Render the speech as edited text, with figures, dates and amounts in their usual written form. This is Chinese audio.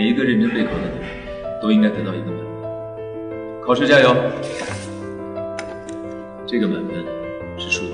每一个认真备考的人都应该得到一个满分。考试加油！这个满分是数。